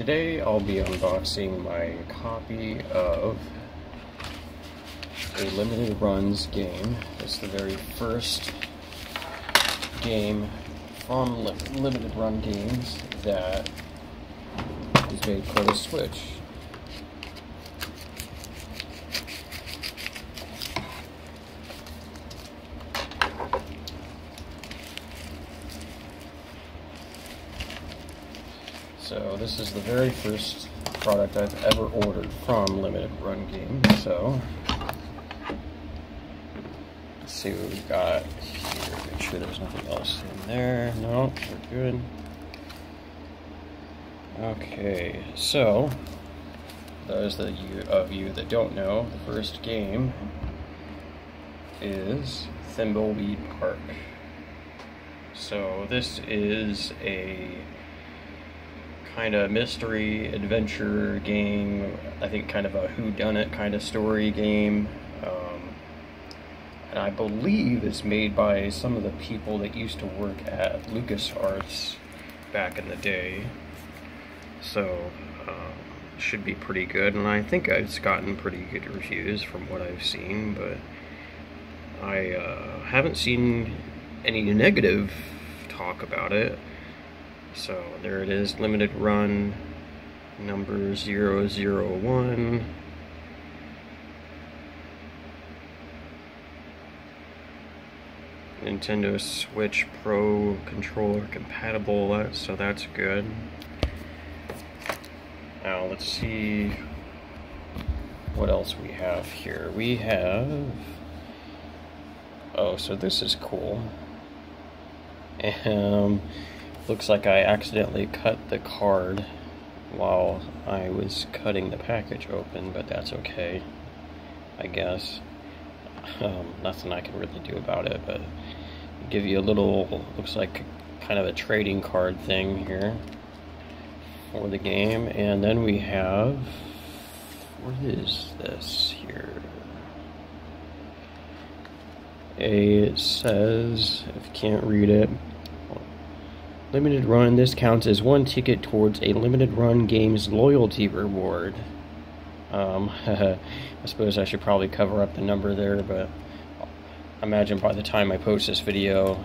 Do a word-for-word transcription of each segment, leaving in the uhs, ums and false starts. Today I'll be unboxing my copy of a Limited Runs game. It's the very first game from Limited Run Games that is made for the Switch. So this is the very first product I've ever ordered from Limited Run Games. So let's see what we've got here. Make sure there's nothing else in there. No, we're good. Okay, so those that you, of you that don't know, the first game is Thimbleweed Park. So this is a kind of mystery adventure game, I think kind of a whodunit kind of story game, um, and I believe it's made by some of the people that used to work at LucasArts back in the day, so uh, should be pretty good, and I think it's gotten pretty good reviews from what I've seen, but I uh, haven't seen any negative talk about it. So there it is, Limited Run number zero zero one. Nintendo Switch Pro controller compatible, so that's good. Now let's see what else we have here. We have... Oh, so this is cool. Um... Looks like I accidentally cut the card while I was cutting the package open, but that's okay, I guess. Um, nothing I can really do about it, but give you a little, looks like kind of a trading card thing here for the game. And then we have, what is this here? It says, if you can't read it, Limited Run, this counts as one ticket towards a Limited Run Games loyalty reward. Um, I suppose I should probably cover up the number there, but I imagine by the time I post this video,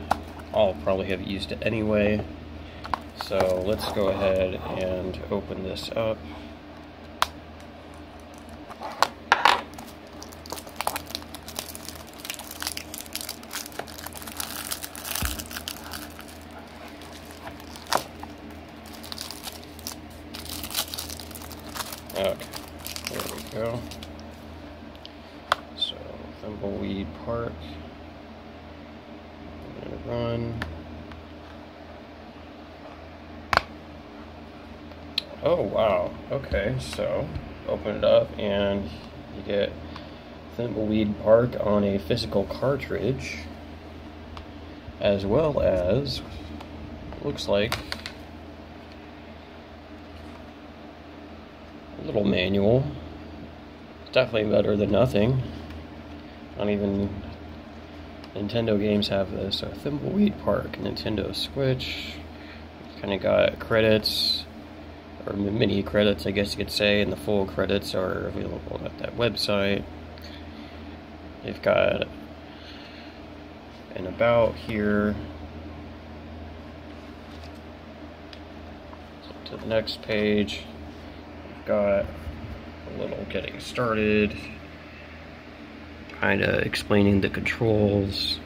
I'll probably have used it anyway. So let's go ahead and open this up. Okay, there we go. So, Thimbleweed Park. I'm gonna run. Oh, wow. Okay, so open it up and you get Thimbleweed Park on a physical cartridge, as well as, looks like, little manual. Definitely better than nothing. Not even Nintendo games have this. So Thimbleweed Park, Nintendo Switch. Kind of got credits, or mini credits, I guess you could say, and the full credits are available at that website. They've got an about here. To the next page. Got a little getting started, kind of explaining the controls,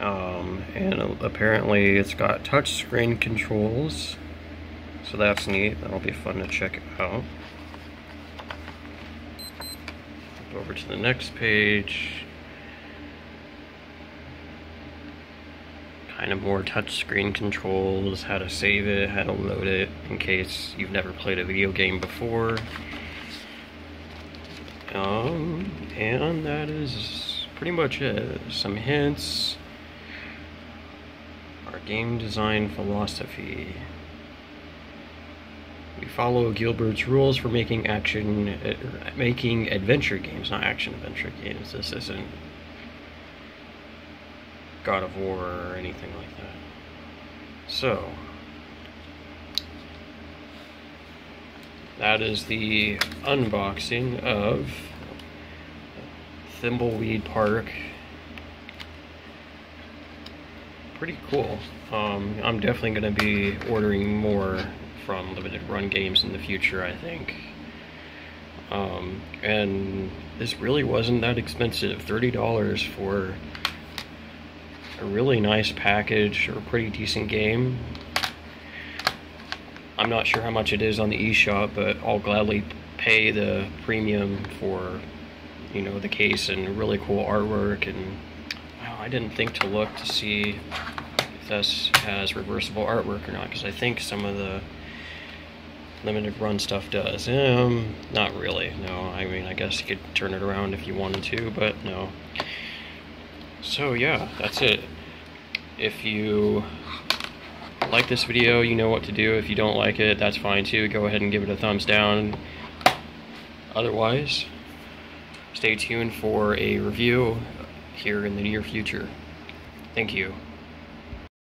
um, and apparently it's got touch screen controls, so that's neat. That'll be fun to check out. Over to the next page, kind of more touchscreen controls, how to save it, how to load it, in case you've never played a video game before. Um, and that is pretty much it. Some hints. Our game design philosophy. We follow Gilbert's rules for making action, uh, making adventure games, not action-adventure games. This isn't God of War or anything like that. So, That is the unboxing of Thimbleweed Park. Pretty cool. Um, I'm definitely going to be ordering more from Limited Run Games in the future, I think. Um, and this really wasn't that expensive. thirty dollars for a really nice package or a pretty decent game. I'm not sure how much it is on the eShop, but I'll gladly pay the premium for, you know, the case and really cool artwork. And wow, I didn't think to look to see if this has reversible artwork or not, because I think some of the Limited Run stuff does. Um, not really, no. I mean, I guess you could turn it around if you wanted to, but no. So yeah, that's it. If you like this video, you know what to do. If you don't like it, that's fine too. Go ahead and give it a thumbs down. Otherwise, stay tuned for a review here in the near future. Thank you.